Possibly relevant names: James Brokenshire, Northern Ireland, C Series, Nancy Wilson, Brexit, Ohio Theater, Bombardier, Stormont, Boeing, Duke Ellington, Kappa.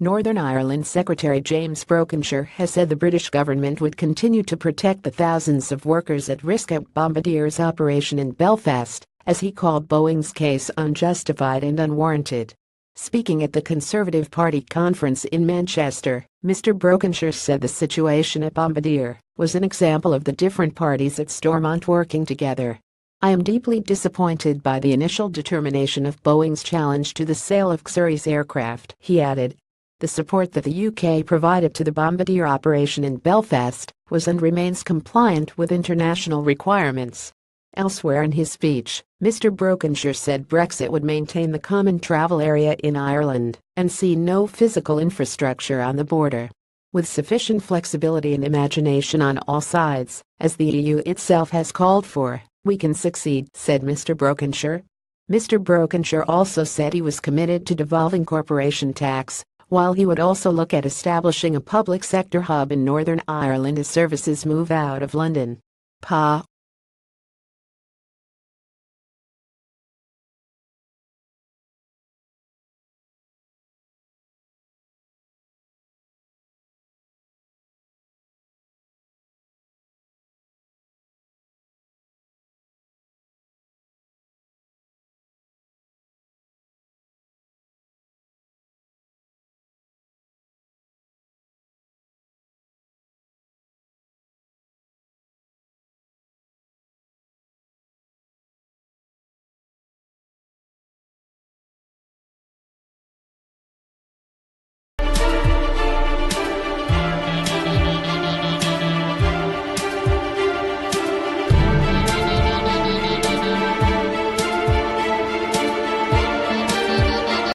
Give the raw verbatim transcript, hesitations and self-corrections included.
Northern Ireland Secretary James Brokenshire has said the British government would continue to protect the thousands of workers at risk at Bombardier's operation in Belfast, as he called Boeing's case unjustified and unwarranted. Speaking at the Conservative Party conference in Manchester, Mister Brokenshire said the situation at Bombardier was an example of the different parties at Stormont working together. "I am deeply disappointed by the initial determination of Boeing's challenge to the sale of C Series aircraft," he added. The support that the U K provided to the Bombardier operation in Belfast was and remains compliant with international requirements. Elsewhere in his speech, Mister Brokenshire said Brexit would maintain the common travel area in Ireland and see no physical infrastructure on the border. "With sufficient flexibility and imagination on all sides, as the E U itself has called for, we can succeed," said Mister Brokenshire. Mister Brokenshire also said he was committed to devolving corporation tax, while he would also look at establishing a public sector hub in Northern Ireland as services move out of London. Pa